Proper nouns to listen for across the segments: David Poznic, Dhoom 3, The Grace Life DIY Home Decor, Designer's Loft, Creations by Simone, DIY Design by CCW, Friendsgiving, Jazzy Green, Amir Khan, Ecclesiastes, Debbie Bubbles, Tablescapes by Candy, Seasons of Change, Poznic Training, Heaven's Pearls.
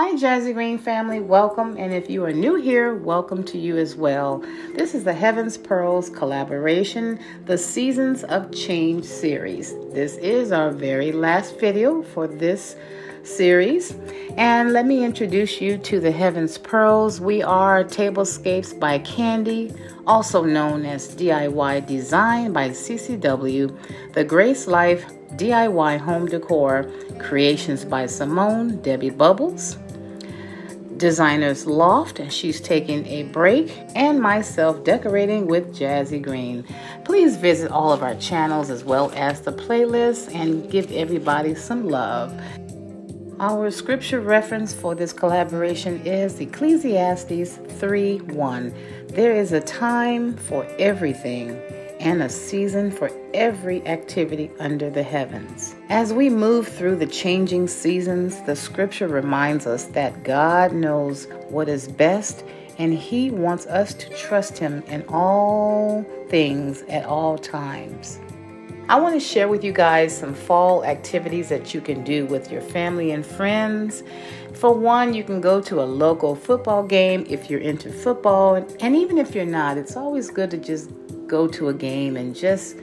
Hi Jazzy Green family, welcome, and if you are new here, welcome to you as well. This is the Heaven's Pearls collaboration, the Seasons of Change series. This is our very last video for this series, and let me introduce you to the Heaven's Pearls. We are Tablescapes by Candy, also known as DIY Design by CCW, The Grace Life DIY Home Decor, Creations by Simone, Debbie Bubbles, Designer's Loft, and she's taking a break, and myself, Decorating with Jazzy Green. Please visit all of our channels as well as the playlist and give everybody some love. Our scripture reference for this collaboration is Ecclesiastes 3:1. There is a time for everything and a season for every activity under the heavens. As we move through the changing seasons, the scripture reminds us that God knows what is best, and He wants us to trust Him in all things at all times. I want to share with you guys some fall activities that you can do with your family and friends. For one, you can go to a local football game if you're into football, and even if you're not, it's always good to just go to a game and just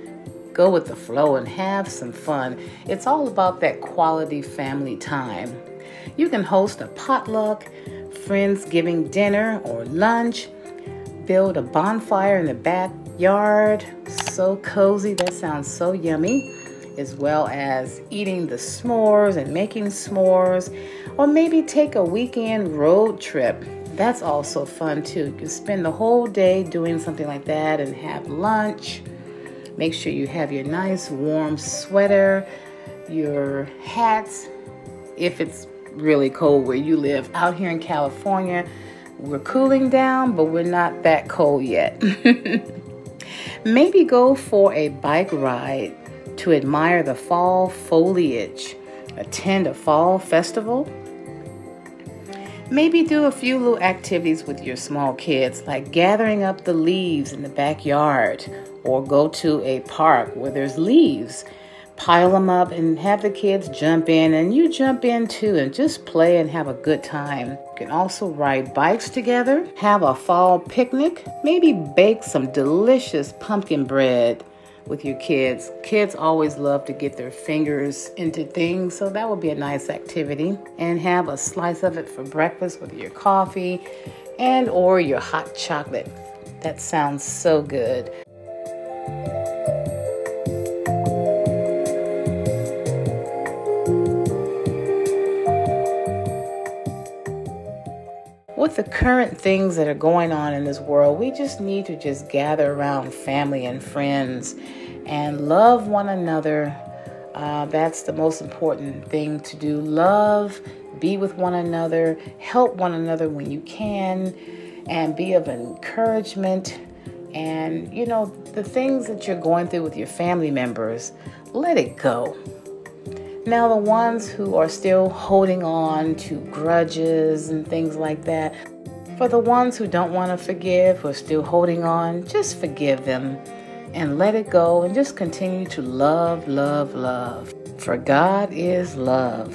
go with the flow and have some fun. It's all about that quality family time. You can host a potluck, Friendsgiving dinner or lunch, build a bonfire in the backyard. So cozy, that sounds so yummy. As well as eating the s'mores and making s'mores, or maybe take a weekend road trip. That's also fun too. You can spend the whole day doing something like that and have lunch. Make sure you have your nice warm sweater, your hats, if it's really cold where you live. Out here in California, we're cooling down, but we're not that cold yet. Maybe go for a bike ride to admire the fall foliage. Attend a fall festival. Maybe do a few little activities with your small kids, like gathering up the leaves in the backyard, or go to a park where there's leaves. Pile them up and have the kids jump in, and you jump in too, and just play and have a good time. You can also ride bikes together, have a fall picnic, maybe bake some delicious pumpkin bread with your kids. Kids always love to get their fingers into things, so that would be a nice activity. And have a slice of it for breakfast with your coffee and or your hot chocolate. That sounds so good. With the current things that are going on in this world, we just need to just gather around family and friends and love one another. That's the most important thing to do. Love, be with one another, help one another when you can, and be of encouragement. And, you know, the things that you're going through with your family members, let it go. Now, the ones who are still holding on to grudges and things like that, for the ones who don't want to forgive, who are still holding on, just forgive them and let it go, and just continue to love, love, love. For God is love.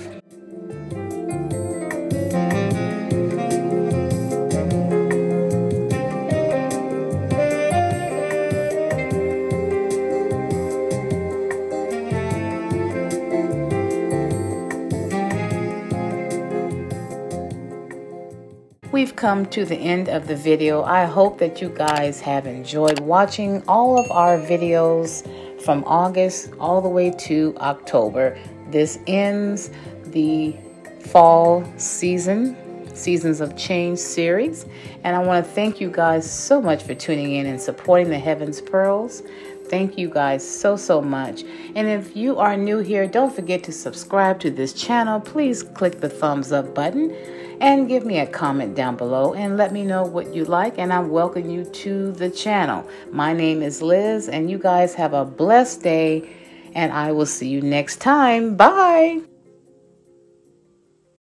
We've come to the end of the video. I hope that you guys have enjoyed watching all of our videos from August all the way to October. This ends the fall season, Seasons of Change series. And I want to thank you guys so much for tuning in and supporting the Heaven's Pearls. Thank you guys so, so much. And if you are new here, don't forget to subscribe to this channel. Please click the thumbs up button and give me a comment down below and let me know what you like, and I welcome you to the channel. My name is Liz, and you guys have a blessed day, and I will see you next time. Bye.